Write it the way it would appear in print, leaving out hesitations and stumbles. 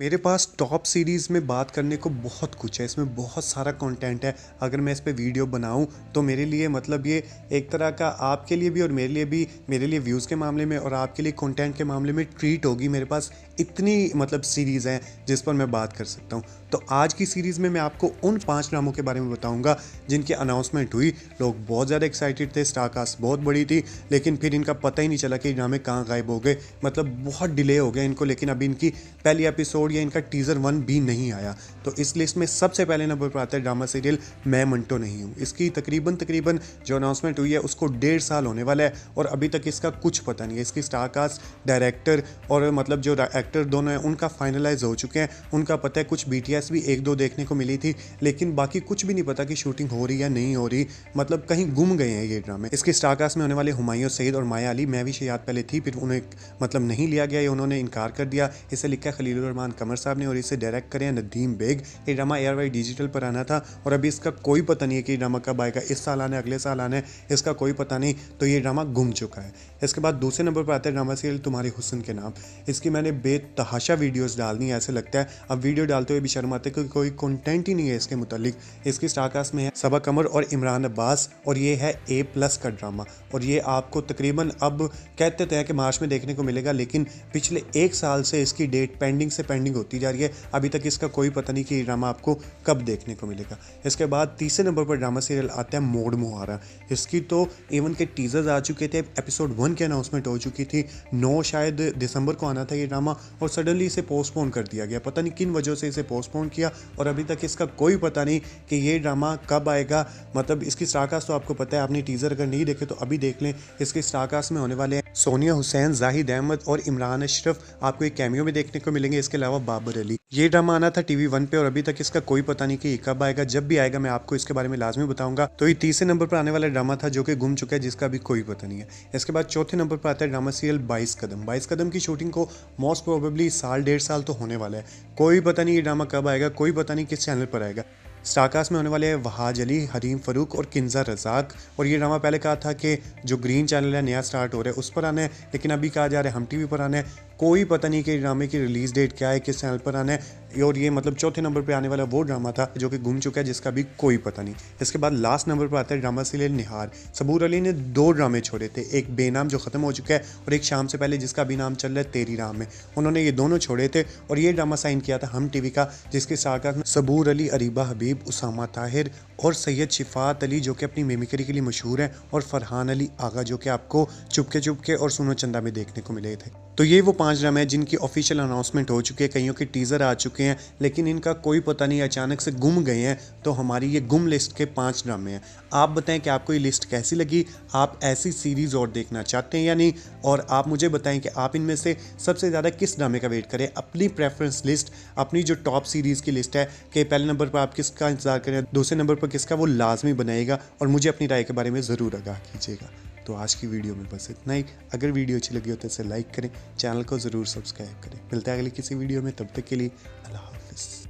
मेरे पास top series में बात करने को बहुत कुछ है, इसमें बहुत सारा कंटेंट है। अगर मैं इस पे वीडियो बनाऊं तो मेरे लिए मतलब ये एक तरह का आपके लिए भी और मेरे लिए भी, मेरे लिए व्यूज़ के मामले में और आपके लिए कंटेंट के मामले में ट्रीट होगी। मेरे पास इतनी मतलब सीरीज़ हैं जिस पर मैं बात कर सकता हूं। तो आज की सीरीज़ में मैं आपको उन 5 नामों के बारे में बताऊँगा जिनकी अनाउंसमेंट हुई। लोग बहुत ज़्यादा एक्साइटेड थे, स्टारकास्ट बहुत बड़ी थी, लेकिन फिर इनका पता ही नहीं चला कि ये नाम कहाँ गायब हो गए। मतलब बहुत डिले हो गया इनको, लेकिन अभी इनकी पहली एपिसोड या इनका टीजर 1 भी नहीं आया। तो इस लिस्ट में सबसे पहले नंबर पर आता है ड्रामा सीरियल मैं मंटो नहीं हूँ। इसकी तकरीबन जो अनाउंसमेंट हुई है उसको 1.5 साल होने वाला है और अभी तक इसका कुछ पता नहीं है। इसकी स्टारकास्ट, डायरेक्टर और मतलब जो एक्टर दोनों हैं उनका फाइनलाइज हो चुके हैं, उनका पता है। कुछ BTS भी 1-2 देखने को मिली थी, लेकिन बाकी कुछ भी नहीं पता कि शूटिंग हो रही या नहीं हो रही। मतलब कहीं गुम गए हैं ये ड्रामे। इसकी स्टारकास्ट में होने वाले हुमायूं सईद और माया अली, मैं भी शायद पहले थी, फिर उन्हें मतलब नहीं लिया गया या उन्होंने इनकार कर दिया। इसे लिखा खलीलुर रहमान कमर साहब ने और इसे डायरेक्ट करें नदीम बेग। ये ड्रामा ARY डिजिटल पर आना था और अभी इसका कोई पता नहीं है कि ड्रामा कब आएगा, इस साल आना है, अगले साल आना है, इसका कोई पता नहीं। तो ये ड्रामा गुम चुका है। इसके बाद दूसरे नंबर पर आता है ड्रामा सीरियल तुम्हारे हुस्न के नाम। इसकी मैंने बेतहाशा वीडियोस डालनी है, ऐसे लगता है अब वीडियो डालते हुए भी शर्म आते क्योंकि कोई कंटेंट ही नहीं है इसके मुतालिक। इसकी स्टारकास्ट में है सबा कमर और इमरान अब्बास और ये है A+ का ड्रामा और ये आपको तकरीबन अब कहते तय कि मार्च में देखने को मिलेगा, लेकिन पिछले 1 साल से इसकी डेट पेंडिंग से पेंडिंग होती जा रही है। अभी तक इसका कोई पता नहीं कि ये ड्रामा आपको कब देखने को मिलेगा। इसके बाद तीसरे नंबर पर ड्रामा सीरियल आता है मोड मोहरा। इसकी तो A1 के टीजर्स आ चुके थे, एपिसोड 1 की अनाउंसमेंट हो चुकी थी, 9 शायद दिसंबर को आना था ये ड्रामा और सडनली इसे पोस्टपोन कर दिया गया। पता नहीं किन वजह से इसे पोस्टपोन किया और अभी तक इसका कोई पता नहीं कि ये ड्रामा कब आएगा। मतलब इसकी स्टारकास्ट तो आपको पता है, आपने टीजर अगर नहीं देखे तो अभी देख लें। इसकी स्टारकास्ट में होने वाले हैं सोनिया हुसैन, जाहिद अहमद और इमरान अशरफ, आपको एक कैमियो में देखने को मिलेंगे। इसके अलावा बाबर अली। ये ड्रामा आना था TV1 पे और अभी तक इसका कोई पता नहीं कि ये कब आएगा। जब भी आएगा मैं आपको इसके बारे में लाजमी बताऊंगा। तो ये तीसरे नंबर पर आने वाला ड्रामा था जो कि गुम चुका है, जिसका भी कोई पता नहीं है। इसके बाद चौथे नंबर पर आता है ड्रामा सीरियल 22 कदम। 22 कदम की शूटिंग को मोस्ट प्रोबेबली 1.5 साल तो होने वाला है। कोई पता नहीं ये ड्रामा कब आएगा, कोई पता नहीं किस चैनल पर आएगा। स्टारकास्ट में होने वाले हैं वहाज अली, हरीम फरूक और किंजा रज़ाक और ये ड्रामा पहले कहा था कि जो ग्रीन चैनल है नया स्टार्ट हो रहा है उस पर आना है, लेकिन अभी कहा जा रहा है HUM TV पर आना है। कोई पता नहीं कि ड्रामे की रिलीज़ डेट क्या है, किस चैनल पर आना है। और ये मतलब चौथे नंबर पर आने वाला वो ड्रामा था जो कि गुम चुका है, जिसका भी कोई पता नहीं। इसके बाद लास्ट नंबर पर आता है ड्रामा सीरियल निहार। सबूर अली ने 2 ड्रामे छोड़े थे, एक बेनाम जो ख़त्म हो चुका है और एक शाम से पहले जिसका भी नाम चल रहा है तेरी राह में। उन्होंने ये दोनों छोड़े थे और ये ड्रामा साइन किया था HUM TV का, जिसके स्टारकास्ट में सबूर अली, अरीबा हबीब, उसामा ताहिर और सैयद शफात अली जो कि अपनी मिमिक्री के लिए मशहूर हैं और फरहान अली आगा जो कि आपको चुपके चुपके और सोन चंदा में देखने को मिले थे। तो ये वो 5 ड्रामे हैं जिनकी ऑफिशियल अनाउंसमेंट हो चुकी है, कईयों के टीज़र आ चुके हैं, लेकिन इनका कोई पता नहीं, अचानक से गुम गए हैं। तो हमारी ये गुम लिस्ट के 5 ड्रामे हैं। आप बताएं कि आपको ये लिस्ट कैसी लगी, आप ऐसी सीरीज़ और देखना चाहते हैं या नहीं, और आप मुझे बताएं कि आप इनमें से सबसे ज़्यादा किस ड्रामे का वेट करें। अपनी प्रेफरेंस लिस्ट, अपनी जो टॉप सीरीज़ की लिस्ट है कि पहले नंबर पर आप किसका इंतज़ार करें, दूसरे नंबर पर किसका, वो लाजमी बनाएगा और मुझे अपनी राय के बारे में ज़रूर आगाह कीजिएगा। तो आज की वीडियो में बस इतना ही। अगर वीडियो अच्छी लगी हो तो इसे लाइक करें, चैनल को ज़रूर सब्सक्राइब करें। मिलते हैं अगली किसी वीडियो में, तब तक के लिए अल्लाह हाफ़िज़।